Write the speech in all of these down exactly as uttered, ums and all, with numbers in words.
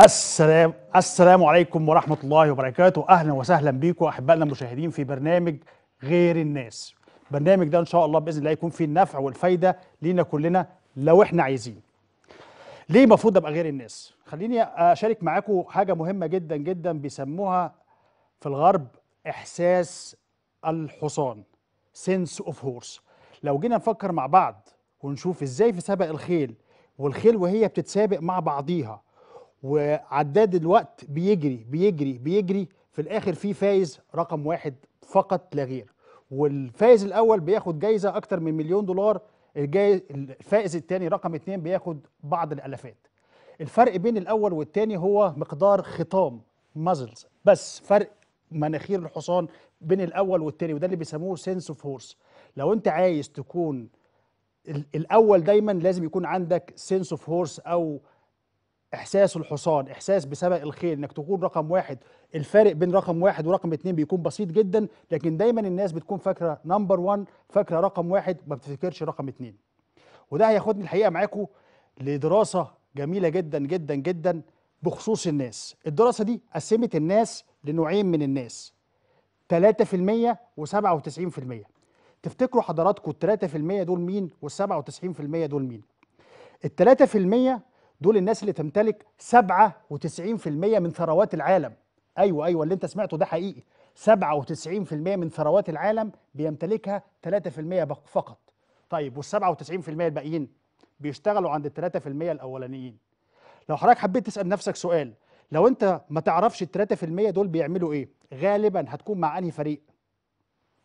السلام السلام عليكم ورحمة الله وبركاته. أهلا وسهلا بيكم أحبائنا المشاهدين في برنامج غير الناس. برنامج ده إن شاء الله بإذن الله يكون فيه النفع والفايدة لينا كلنا لو إحنا عايزين. ليه المفروض أبقى غير الناس؟ خليني أشارك معاكم حاجة مهمة جدا جدا بيسموها في الغرب إحساس الحصان، سنس أوف هورس. لو جينا نفكر مع بعض ونشوف إزاي في سبق الخيل والخيل وهي بتتسابق مع بعضيها وعداد الوقت بيجري بيجري بيجري في الآخر في فايز رقم واحد فقط لا غير، والفايز الأول بياخد جايزة أكتر من مليون دولار، الفائز الثاني رقم اتنين بياخد بعض الألفات. الفرق بين الأول والثاني هو مقدار خطام مازلز بس، فرق مناخير الحصان بين الأول والثاني، وده اللي بيسموه سنس اوف هورس. لو أنت عايز تكون الأول دايما لازم يكون عندك سنس اوف هورس أو إحساس الحصان، إحساس بسبق الخيل، إنك تكون رقم واحد. الفارق بين رقم واحد ورقم اتنين بيكون بسيط جدا، لكن دايما الناس بتكون فاكرة نمبر وان، فاكرة رقم واحد، ما بتفكرش رقم اتنين. وده هياخدني الحقيقة معاكم لدراسة جميلة جدا جدا جدا بخصوص الناس. الدراسة دي قسمت الناس لنوعين من الناس، تلاتة في المية وسبعة وتسعين في المية. تفتكروا حضراتكم التلاتة في المية دول مين والسبعة وتسعين في المية دول مين؟ التلاتة في المية دول الناس اللي تمتلك سبعة وتسعين في المية من ثروات العالم. ايوه ايوه اللي انت سمعته ده حقيقي، سبعة وتسعين في المية من ثروات العالم بيمتلكها تلاتة في المية فقط. طيب والسبعة وتسعين في المية الباقيين بيشتغلوا عند التلاتة في المية الاولانيين. لو حضرتك حبيت تسأل نفسك سؤال، لو انت ما تعرفش التلاتة في المية دول بيعملوا ايه، غالبا هتكون مع انهي فريق؟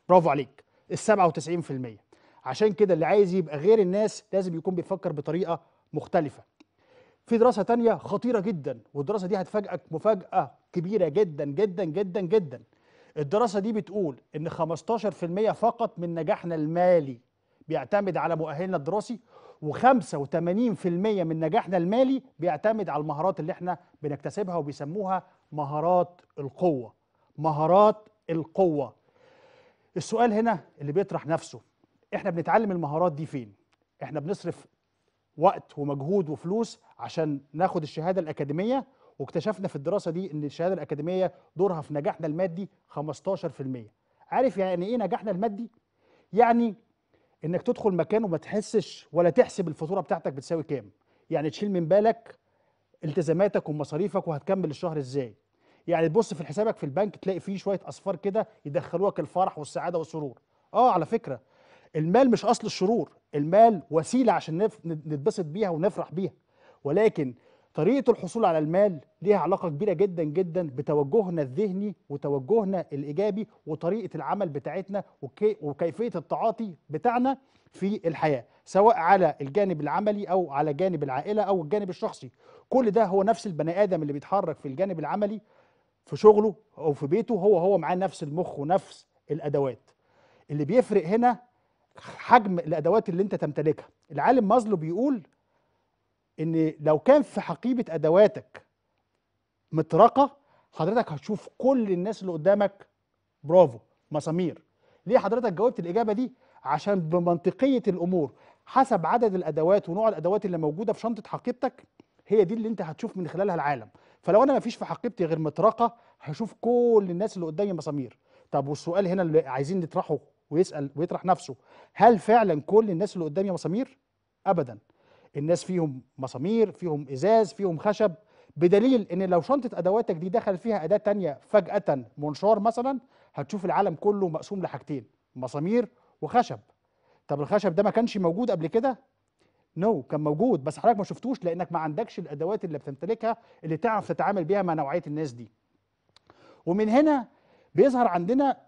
برافو عليك، السبعة وتسعين في المية. عشان كده اللي عايز يبقى غير الناس لازم يكون بيفكر بطريقة مختلفة. في دراسة تانية خطيرة جدا، والدراسة دي هتفاجئك مفاجأة كبيرة جدا جدا جدا جدا. الدراسة دي بتقول إن خمستاشر في المية فقط من نجاحنا المالي بيعتمد على مؤهلنا الدراسي، وخمسة وتمانين في المية من نجاحنا المالي بيعتمد على المهارات اللي احنا بنكتسبها، وبيسموها مهارات القوة. مهارات القوة. السؤال هنا اللي بيطرح نفسه، احنا بنتعلم المهارات دي فين؟ احنا بنصرف وقت ومجهود وفلوس عشان ناخد الشهاده الاكاديميه، واكتشفنا في الدراسه دي ان الشهاده الاكاديميه دورها في نجاحنا المادي خمستاشر في المية. عارف يعني ايه نجاحنا المادي؟ يعني انك تدخل مكان وما تحسش ولا تحسب الفاتوره بتاعتك بتساوي كام، يعني تشيل من بالك التزاماتك ومصاريفك وهتكمل الشهر ازاي، يعني تبص في حسابك في البنك تلاقي فيه شويه اصفار كده يدخلوك الفرح والسعاده والسرور. اه على فكره المال مش اصل الشرور، المال وسيله عشان نتبسط بيها ونفرح بيها، ولكن طريقه الحصول على المال ليها علاقه كبيره جدا جدا بتوجهنا الذهني وتوجهنا الايجابي وطريقه العمل بتاعتنا وكيفيه التعاطي بتاعنا في الحياه، سواء على الجانب العملي او على جانب العائله او الجانب الشخصي. كل ده هو نفس البني ادم اللي بيتحرك في الجانب العملي في شغله او في بيته، هو هو معاه نفس المخ ونفس الادوات. اللي بيفرق هنا حجم الادوات اللي انت تمتلكها. العالم مازلو بيقول ان لو كان في حقيبه ادواتك مطرقه حضرتك هتشوف كل الناس اللي قدامك برافو مسامير. ليه حضرتك جاوبت الاجابه دي؟ عشان بمنطقيه الامور حسب عدد الادوات ونوع الادوات اللي موجوده في شنطه حقيبتك هي دي اللي انت هتشوف من خلالها العالم. فلو انا مفيش في حقيبتي غير مطرقه هشوف كل الناس اللي قدامي مسامير. طب والسؤال هنا اللي عايزين نطرحه ويسأل ويطرح نفسه، هل فعلا كل الناس اللي قدامي مسامير؟ ابدا. الناس فيهم مسامير، فيهم ازاز، فيهم خشب، بدليل ان لو شنطه ادواتك دي دخل فيها اداه تانية فجاه منشار مثلا هتشوف العالم كله مقسوم لحاجتين، مسامير وخشب. طب الخشب ده ما كانش موجود قبل كده؟ نو no. كان موجود بس حضرتك ما شفتوش لانك ما عندكش الادوات اللي بتمتلكها اللي تعرف تتعامل بيها مع نوعيه الناس دي. ومن هنا بيظهر عندنا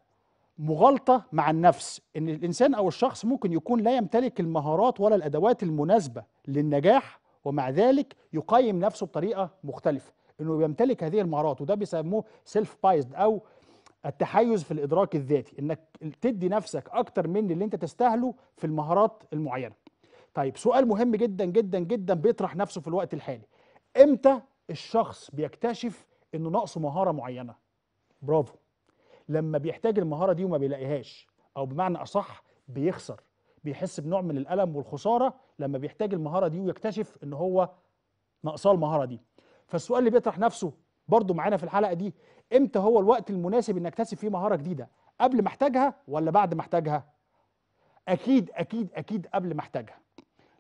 مغالطة مع النفس، إن الإنسان أو الشخص ممكن يكون لا يمتلك المهارات ولا الأدوات المناسبة للنجاح ومع ذلك يقيم نفسه بطريقة مختلفة، إنه يمتلك هذه المهارات، وده بيسموه سيلف بايزد أو التحيز في الإدراك الذاتي، إنك تدي نفسك أكتر من اللي أنت تستاهله في المهارات المعينة. طيب سؤال مهم جدا جدا جدا بيطرح نفسه في الوقت الحالي، إمتى الشخص بيكتشف إنه ناقصه مهارة معينة؟ برافو، لما بيحتاج المهارة دي وما بيلاقيهاش، أو بمعنى أصح بيخسر، بيحس بنوع من الألم والخسارة لما بيحتاج المهارة دي ويكتشف إن هو ناقصاه المهارة دي. فالسؤال اللي بيطرح نفسه برضو معانا في الحلقة دي، امتى هو الوقت المناسب انك تكتسب فيه مهارة جديدة؟ قبل ما احتاجها ولا بعد ما احتاجها؟ اكيد اكيد اكيد قبل ما احتاجها،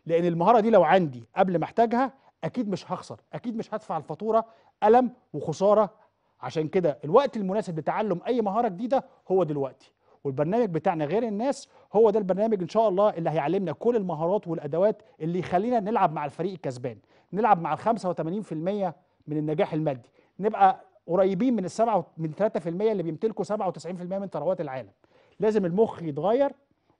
لان المهارة دي لو عندي قبل ما احتاجها اكيد مش هخسر، اكيد مش هدفع الفاتورة ألم وخسارة. عشان كده الوقت المناسب لتعلم اي مهارة جديدة هو دلوقتي، والبرنامج بتاعنا غير الناس هو ده البرنامج ان شاء الله اللي هيعلمنا كل المهارات والادوات اللي يخلينا نلعب مع الفريق الكسبان، نلعب مع ال خمسة وتمانين بالمية من النجاح المادي، نبقى قريبين من السبعة من ثلاثة بالمية اللي بيمتلكوا سبعة وتسعين بالمية من ثروات العالم. لازم المخ يتغير،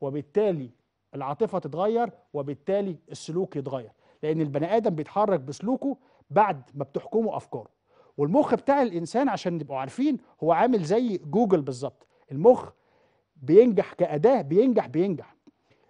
وبالتالي العاطفة تتغير، وبالتالي السلوك يتغير، لأن البني آدم بيتحرك بسلوكه بعد ما بتحكمه أفكاره. والمخ بتاع الإنسان عشان نبقوا عارفين هو عامل زي جوجل بالظبط، المخ بينجح كأداة، بينجح بينجح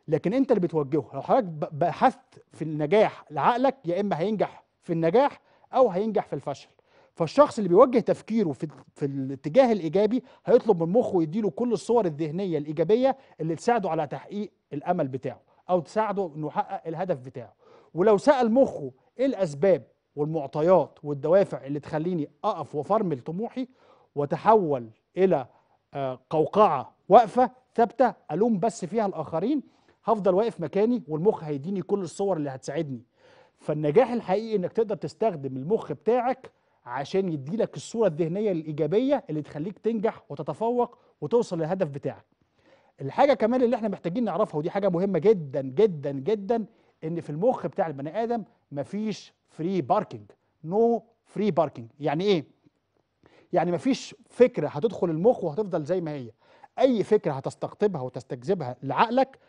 لكن أنت اللي بتوجهه. لو حضرتك بحثت في النجاح لعقلك، يا إما هينجح في النجاح أو هينجح في الفشل. فالشخص اللي بيوجه تفكيره في في الاتجاه الايجابي هيطلب من مخه يديله كل الصور الذهنيه الايجابيه اللي تساعده على تحقيق الامل بتاعه او تساعده انه يحقق الهدف بتاعه. ولو سال مخه ايه الاسباب والمعطيات والدوافع اللي تخليني اقف وفرمل طموحي وتحول الى قوقعه واقفه ثابته الوم بس فيها الاخرين، هفضل واقف مكاني والمخ هيديني كل الصور اللي هتساعدني. فالنجاح الحقيقي انك تقدر تستخدم المخ بتاعك عشان يديلك الصورة الذهنية الإيجابية اللي تخليك تنجح وتتفوق وتوصل للهدف بتاعك. الحاجة كمان اللي احنا محتاجين نعرفها، ودي حاجة مهمة جدا جدا جدا، ان في المخ بتاع البني آدم مفيش فري باركينج، نو فري باركينج. يعني ايه؟ يعني مفيش فكرة هتدخل المخ وهتفضل زي ما هي، أي فكرة هتستقطبها وتستجذبها لعقلك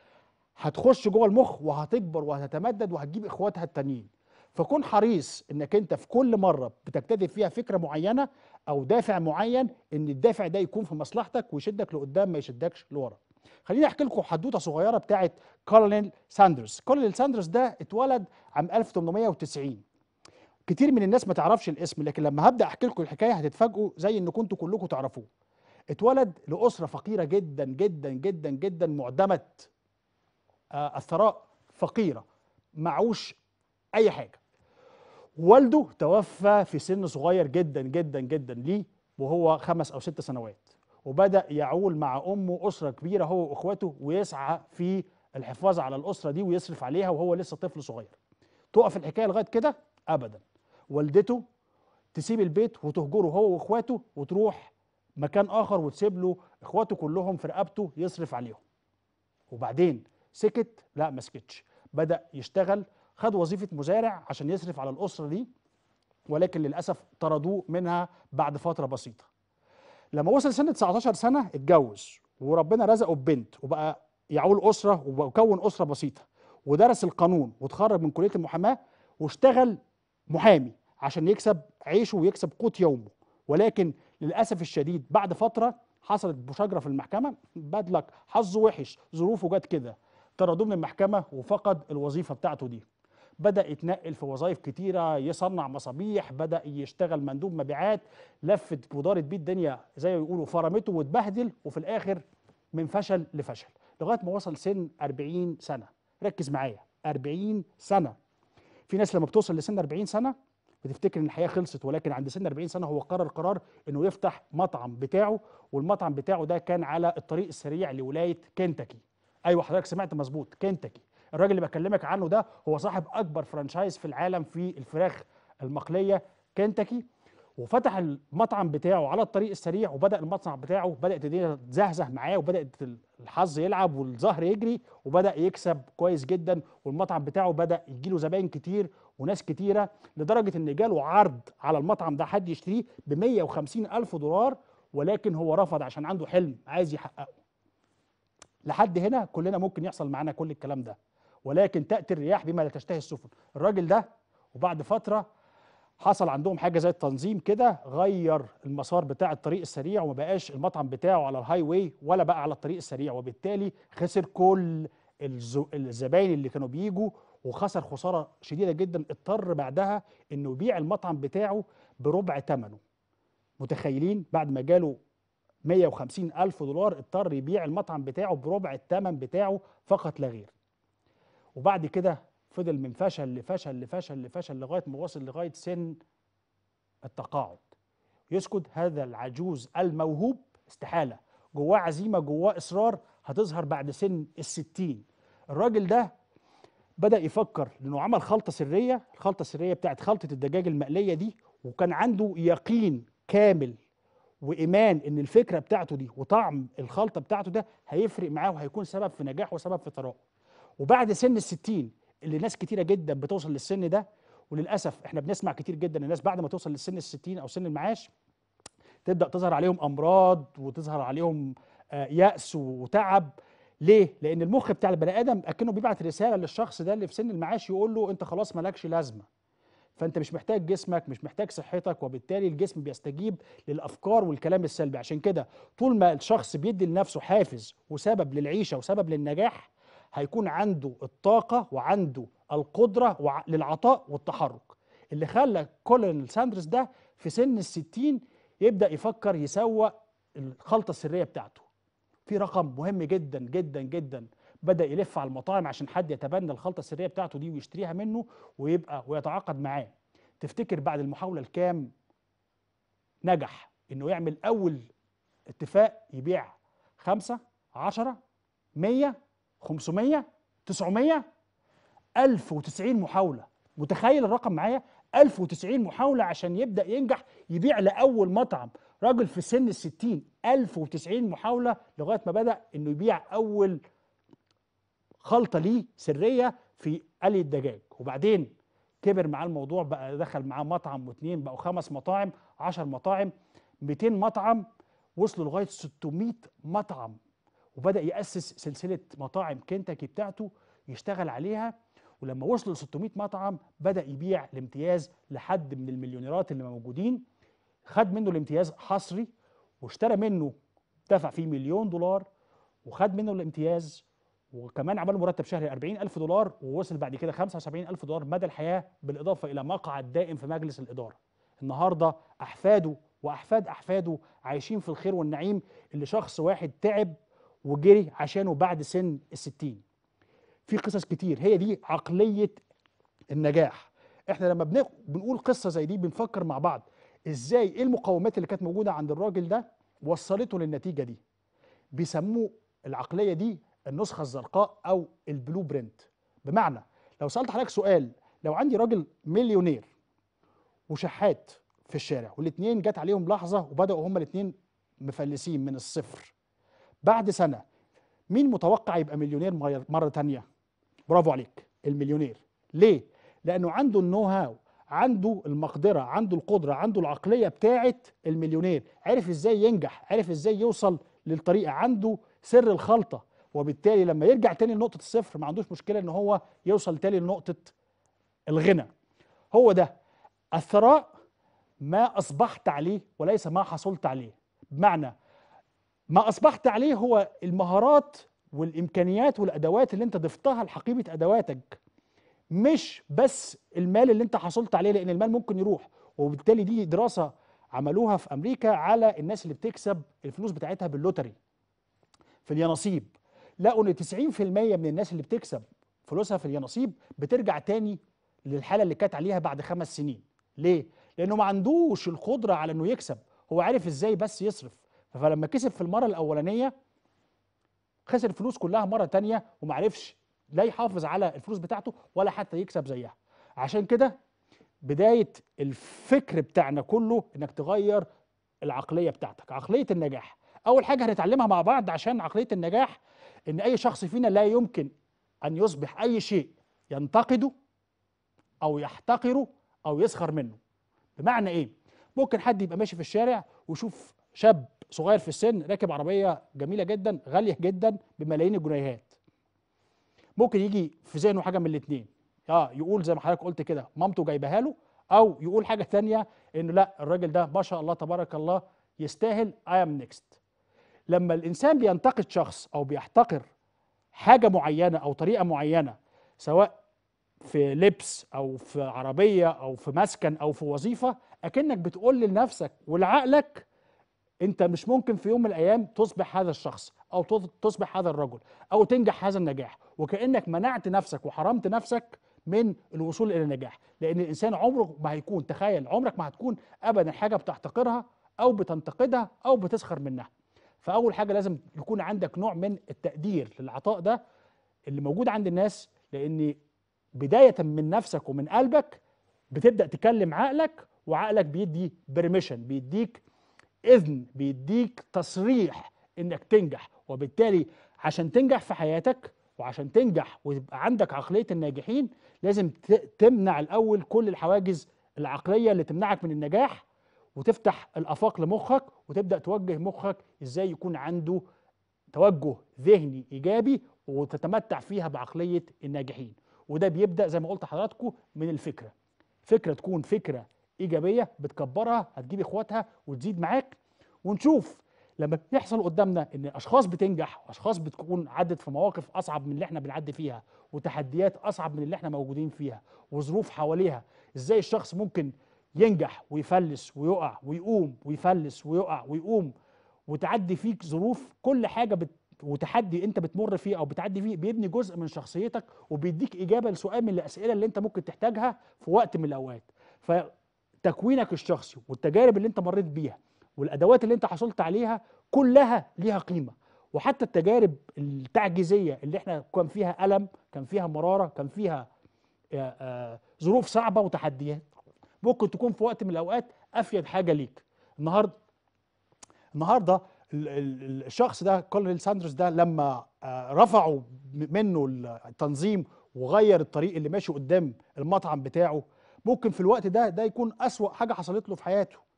هتخش جوه المخ وهتكبر وهتتمدد وهتجيب إخواتها التانيين. فكون حريص انك انت في كل مره بتجتذب فيها فكره معينه او دافع معين ان الدافع ده يكون في مصلحتك ويشدك لقدام ما يشدكش لورا. خليني احكي لكم حدوته صغيره بتاعه كولونيل ساندرز. كولونيل ساندرز ده اتولد عام ألف وتمنمية وتسعين، كتير من الناس ما تعرفش الاسم، لكن لما هبدا احكي لكم الحكايه هتتفاجئوا زي ان كنتوا كلكم تعرفوه. اتولد لاسره فقيره جدا جدا جدا جدا، معدمه آه الثراء، فقيره معوش اي حاجه. والده توفى في سن صغير جدا جدا جدا ليه وهو خمس أو ست سنوات، وبدأ يعول مع أمه أسرة كبيرة هو وإخواته، ويسعى في الحفاظ على الأسرة دي ويصرف عليها وهو لسه طفل صغير. تقف الحكاية لغاية كده؟ أبدا. والدته تسيب البيت وتهجره هو وإخواته وتروح مكان آخر وتسيب له إخواته كلهم في رقبته يصرف عليهم. وبعدين سكت؟ لا ما سكتش، بدأ يشتغل، خد وظيفة مزارع عشان يصرف على الأسرة دي، ولكن للأسف طردوه منها بعد فترة بسيطة. لما وصل سن تسعتاشر سنة اتجوز، وربنا رزقه ببنت، وبقى يعول أسرة وكون أسرة بسيطة، ودرس القانون وتخرج من كلية المحاماة واشتغل محامي عشان يكسب عيشه ويكسب قوت يومه. ولكن للأسف الشديد بعد فترة حصلت مشاجرة في المحكمة، بدلك حظه وحش، ظروفه جت كده، طردوه من المحكمة وفقد الوظيفة بتاعته دي. بدأ يتنقل في وظائف كتيرة، يصنع مصابيح، بدأ يشتغل مندوب مبيعات، لفت ودارت بيه الدنيا زي ما يقولوا، فرمته واتبهدل، وفي الآخر من فشل لفشل لغاية ما وصل سن أربعين سنة. ركز معايا، أربعين سنة. في ناس لما بتوصل لسن أربعين سنة بتفتكر إن الحياة خلصت، ولكن عند سن أربعين سنة هو قرر قرار إنه يفتح مطعم بتاعه، والمطعم بتاعه ده كان على الطريق السريع لولاية كنتاكي. أيوه حضرتك سمعت مظبوط، كنتاكي. الراجل اللي بكلمك عنه ده هو صاحب اكبر فرانشايز في العالم في الفراخ المقليه، كنتاكي. وفتح المطعم بتاعه على الطريق السريع، وبدا المطعم بتاعه بدات الدنيا تزهزه معاه، وبدات الحظ يلعب والظهر يجري، وبدا يكسب كويس جدا، والمطعم بتاعه بدا يجيله زباين كتير وناس كتيره، لدرجه ان جاله عرض على المطعم ده حد يشتريه ب مية وخمسين ألف دولار، ولكن هو رفض عشان عنده حلم عايز يحققه. لحد هنا كلنا ممكن يحصل معانا كل الكلام ده، ولكن تأتي الرياح بما لا تشتهي السفن. الراجل ده وبعد فترة حصل عندهم حاجة زي التنظيم كده، غير المسار بتاع الطريق السريع، وما بقاش المطعم بتاعه على الهاي واي ولا بقى على الطريق السريع، وبالتالي خسر كل الزباين اللي كانوا بيجوا، وخسر خسارة شديدة جدا. اضطر بعدها انه يبيع المطعم بتاعه بربع ثمنه. متخيلين؟ بعد ما جاله مية وخمسين ألف دولار اضطر يبيع المطعم بتاعه بربع الثمن بتاعه فقط لا غير. وبعد كده فضل من فشل لفشل لفشل لفشل لغايه ما وصل لغايه سن التقاعد. يسكت هذا العجوز الموهوب استحالة، جواه عزيمة، جواه إصرار هتظهر بعد سن الستين. الراجل ده بدأ يفكر لأنه عمل خلطة سرية، الخلطة السرية بتاعت خلطة الدجاج المقلية دي، وكان عنده يقين كامل وإيمان إن الفكرة بتاعته دي وطعم الخلطة بتاعته ده هيفرق معاه وهيكون سبب في نجاح وسبب في ثراء. وبعد سن الستين اللي ناس كتيرة جدا بتوصل للسن ده، وللأسف احنا بنسمع كتير جدا الناس بعد ما توصل للسن الستين أو سن المعاش تبدأ تظهر عليهم أمراض وتظهر عليهم يأس وتعب. ليه؟ لأن المخ بتاع البني آدم أكنه بيبعت رسالة للشخص ده اللي في سن المعاش يقول له أنت خلاص مالكش لازمة، فأنت مش محتاج جسمك، مش محتاج صحتك، وبالتالي الجسم بيستجيب للأفكار والكلام السلبي. عشان كده طول ما الشخص بيدي لنفسه حافز وسبب للعيشة وسبب للنجاح هيكون عنده الطاقة وعنده القدرة للعطاء والتحرك. اللي خلى كولونيل ساندرز ده في سن الستين يبدأ يفكر يسوق الخلطة السرية بتاعته. في رقم مهم جدا جدا جدا بدأ يلف على المطاعم عشان حد يتبنى الخلطة السرية بتاعته دي ويشتريها منه ويبقى ويتعاقد معاه. تفتكر بعد المحاولة الكام نجح انه يعمل اول اتفاق يبيع خمسة، عشرة، مية، خمسمية، تسعمية، ألف وتسعين محاولة. متخيل الرقم معايا؟ ألف وتسعين محاولة عشان يبدأ ينجح يبيع لأول مطعم. راجل في سن الستين ألف وتسعين محاولة لغاية ما بدأ إنه يبيع أول خلطة ليه سرية في قلي الدجاج. وبعدين كبر معاه الموضوع، بقى دخل معاه مطعم واثنين، بقوا خمس مطاعم، عشر مطاعم، مئتين مطعم، وصلوا لغاية ستمائة مطعم. وبدأ يأسس سلسلة مطاعم كنتاكي بتاعته يشتغل عليها. ولما وصل ل ستمائة مطعم بدأ يبيع الامتياز لحد من المليونيرات اللي موجودين. خد منه الامتياز حصري واشترى منه، دفع فيه مليون دولار وخد منه الامتياز، وكمان عمل مرتب شهري أربعين ألف دولار، ووصل بعد كده خمسة وسبعين ألف دولار مدى الحياة، بالإضافة إلى مقعد دائم في مجلس الإدارة. النهاردة أحفاده وأحفاد أحفاده عايشين في الخير والنعيم اللي شخص واحد تعب وجري عشانه بعد سن الستين. في قصص كتير، هي دي عقلية النجاح. احنا لما بنقول قصة زي دي بنفكر مع بعض ازاي، ايه المقومات اللي كانت موجودة عند الراجل ده وصلته للنتيجة دي. بيسموه العقلية دي النسخة الزرقاء او البلو برينت. بمعنى لو سألت حضرتك سؤال، لو عندي راجل مليونير وشحات في الشارع والاتنين جت عليهم لحظة وبدأوا هما الاتنين مفلسين من الصفر، بعد سنة مين متوقع يبقى مليونير مرة تانية؟ برافو عليك، المليونير. ليه؟ لأنه عنده النو هاو، عنده المقدرة، عنده القدرة، عنده العقلية بتاعة المليونير، عرف ازاي ينجح، عرف ازاي يوصل للطريقة، عنده سر الخلطة، وبالتالي لما يرجع تاني لنقطة الصفر ما عندوش مشكلة ان هو يوصل تاني لنقطة الغنى. هو ده الثراء، ما أصبحت عليه وليس ما حصلت عليه. بمعنى ما أصبحت عليه هو المهارات والإمكانيات والأدوات اللي أنت ضفتها لحقيبة أدواتك، مش بس المال اللي أنت حصلت عليه، لأن المال ممكن يروح. وبالتالي دي دراسة عملوها في أمريكا على الناس اللي بتكسب الفلوس بتاعتها باللوتري في اليانصيب. لقوا إن تسعين بالمية من الناس اللي بتكسب فلوسها في اليانصيب بترجع تاني للحالة اللي كانت عليها بعد خمس سنين. ليه؟ لأنه ما عندوش القدرة على إنه يكسب، هو عارف إزاي بس يصرف. فلما كسب في المرة الأولانية خسر الفلوس كلها مرة تانية ومعرفش لا يحافظ على الفلوس بتاعته ولا حتى يكسب زيها. عشان كده بداية الفكر بتاعنا كله إنك تغير العقلية بتاعتك، عقلية النجاح. أول حاجة هنتعلمها مع بعض عشان عقلية النجاح، إن أي شخص فينا لا يمكن أن يصبح أي شيء ينتقده أو يحتقره أو يسخر منه. بمعنى إيه؟ ممكن حد يبقى ماشي في الشارع ويشوف شاب صغير في السن راكب عربية جميلة جدا غالية جدا بملايين الجنيهات، ممكن يجي في ذهنه حاجة من الاتنين، اه يقول زي ما حضرتك قلت كده مامته جايبها له، او يقول حاجة تانية انه لا الراجل ده ما شاء الله تبارك الله يستاهل، اي ام نيكست. لما الانسان بينتقد شخص او بيحتقر حاجة معينة او طريقة معينة، سواء في لبس او في عربية او في مسكن او في وظيفة، اكنك بتقول لنفسك ولعقلك انت مش ممكن في يوم من الايام تصبح هذا الشخص او تصبح هذا الرجل او تنجح هذا النجاح، وكأنك منعت نفسك وحرمت نفسك من الوصول الى النجاح، لان الانسان عمره ما هيكون، تخيل عمرك ما هتكون ابدا حاجه بتحتقرها او بتنتقدها او بتسخر منها. فاول حاجه لازم يكون عندك نوع من التقدير للعطاء ده اللي موجود عند الناس، لان بدايه من نفسك ومن قلبك بتبدا تكلم عقلك، وعقلك بيدي برميشن، بيديك اذن، بيديك تصريح انك تنجح. وبالتالي عشان تنجح في حياتك وعشان تنجح ويبقى عندك عقلية الناجحين لازم تمنع الأول كل الحواجز العقلية اللي تمنعك من النجاح، وتفتح الآفاق لمخك وتبدأ توجه مخك إزاي يكون عنده توجه ذهني إيجابي وتتمتع فيها بعقلية الناجحين. وده بيبدأ زي ما قلت حضراتكم من الفكرة، فكرة تكون فكرة إيجابية بتكبرها هتجيب إخواتها وتزيد معاك. ونشوف لما بيحصل قدامنا ان اشخاص بتنجح واشخاص بتكون عدت في مواقف اصعب من اللي احنا بنعدي فيها، وتحديات اصعب من اللي احنا موجودين فيها، وظروف حواليها، ازاي الشخص ممكن ينجح ويفلس ويقع ويقوم ويفلس ويقع ويقوم، وتعدي فيك ظروف كل حاجه بت... وتحدي انت بتمر فيه او بتعدي فيه بيبني جزء من شخصيتك وبيديك اجابه لسؤال من الاسئله اللي انت ممكن تحتاجها في وقت من الاوقات. فتكوينك الشخصي والتجارب اللي انت مريت بيها والادوات اللي انت حصلت عليها كلها ليها قيمه، وحتى التجارب التعجيزيه اللي احنا كان فيها الم، كان فيها مراره، كان فيها ظروف صعبه وتحديات، ممكن تكون في وقت من الاوقات افيد حاجه ليك. النهارده النهارده الشخص ده كولونيل ساندرز ده لما رفعوا منه التنظيم وغير الطريق اللي ماشي قدام المطعم بتاعه، ممكن في الوقت ده ده يكون اسوأ حاجه حصلت له في حياته.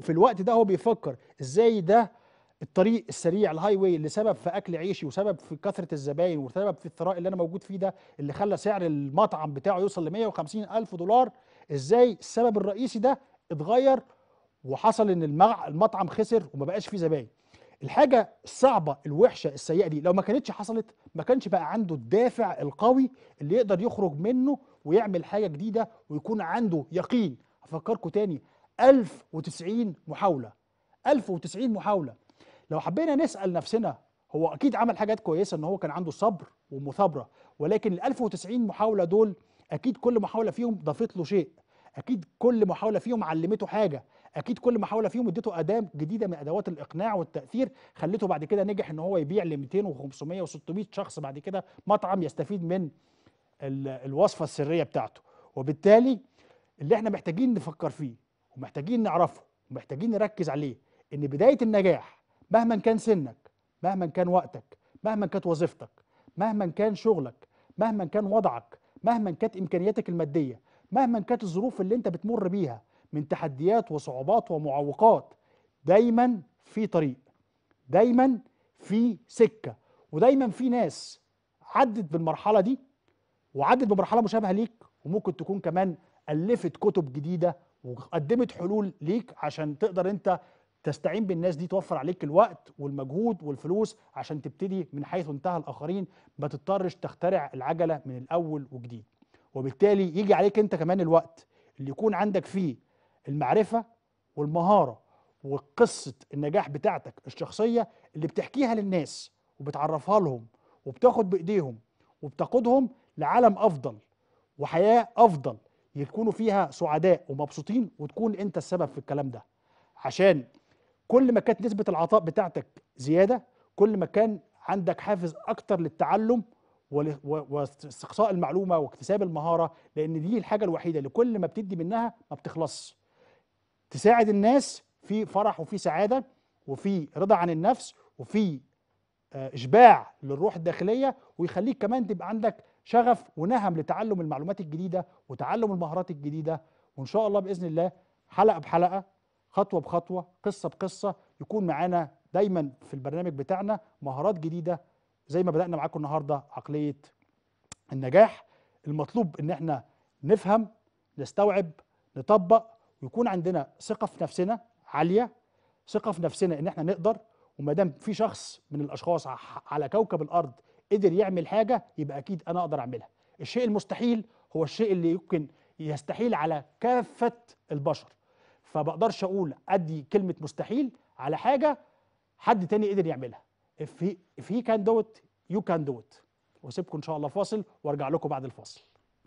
في الوقت ده هو بيفكر ازاي ده الطريق السريع الهاي واي اللي سبب في اكل عيشي وسبب في كثره الزباين وسبب في الثراء اللي انا موجود فيه ده، اللي خلى سعر المطعم بتاعه يوصل ل مية وخمسين ألف دولار، ازاي السبب الرئيسي ده اتغير وحصل ان المطعم خسر وما بقاش فيه زباين. الحاجه الصعبه الوحشه السيئه دي لو ما كانتش حصلت ما كانش بقى عنده الدافع القوي اللي يقدر يخرج منه ويعمل حاجه جديده ويكون عنده يقين. هفكركم تاني، ألف وتسعين محاولة، ألف وتسعين محاولة. لو حبينا نسأل نفسنا، هو أكيد عمل حاجات كويسة إن هو كان عنده صبر ومثابرة، ولكن ال ألف وتسعين محاولة دول أكيد كل محاولة فيهم ضافت له شيء، أكيد كل محاولة فيهم علمته حاجة، أكيد كل محاولة فيهم اديته أداة جديدة من أدوات الإقناع والتأثير خلته بعد كده نجح إن هو يبيع ل مئتين وخمسمية وستمية شخص بعد كده مطعم يستفيد من الوصفة السرية بتاعته. وبالتالي اللي إحنا محتاجين نفكر فيه ومحتاجين نعرفه ومحتاجين نركز عليه ان بداية النجاح مهما كان سنك، مهما كان وقتك، مهما كانت وظيفتك، مهما كان شغلك، مهما كان وضعك، مهما كانت امكانياتك المادية، مهما كانت الظروف اللي انت بتمر بيها من تحديات وصعوبات ومعوقات، دايما في طريق، دايما في سكة، ودايما في ناس عدت بالمرحلة دي وعدت بمرحلة مشابهة ليك، وممكن تكون كمان ألفت كتب جديدة وقدمت حلول ليك عشان تقدر انت تستعين بالناس دي، توفر عليك الوقت والمجهود والفلوس عشان تبتدي من حيث انتهى الآخرين، ما تضطرش تخترع العجلة من الأول وجديد. وبالتالي يجي عليك انت كمان الوقت اللي يكون عندك فيه المعرفة والمهارة وقصة النجاح بتاعتك الشخصية اللي بتحكيها للناس وبتعرفها لهم وبتاخد بإيديهم وبتقودهم لعالم أفضل وحياة أفضل يكونوا فيها سعداء ومبسوطين، وتكون انت السبب في الكلام ده. عشان كل ما كانت نسبة العطاء بتاعتك زيادة، كل ما كان عندك حافز اكتر للتعلم واستقصاء المعلومة واكتساب المهارة، لان دي الحاجة الوحيدة اللي كل ما بتدي منها ما بتخلص، تساعد الناس في فرح وفي سعادة وفي رضا عن النفس وفي اشباع للروح الداخلية، ويخليك كمان تبقى عندك شغف ونهم لتعلم المعلومات الجديدة وتعلم المهارات الجديدة. وإن شاء الله بإذن الله حلقة بحلقة، خطوة بخطوة، قصة بقصة، يكون معانا دايما في البرنامج بتاعنا مهارات جديدة زي ما بدأنا معاكم النهاردة. عقلية النجاح المطلوب إن احنا نفهم، نستوعب، نطبق، ويكون عندنا ثقة في نفسنا عالية، ثقة في نفسنا إن احنا نقدر. وما دام في شخص من الأشخاص على كوكب الأرض قدر يعمل حاجة، يبقى أكيد أنا أقدر أعملها. الشيء المستحيل هو الشيء اللي يمكن يستحيل على كافة البشر، فبقدرش أقول أدي كلمة مستحيل على حاجة حد تاني قدر يعملها. if he, if he can do it you can do it. وأسيبكم إن شاء الله فاصل وأرجع لكم بعد الفاصل.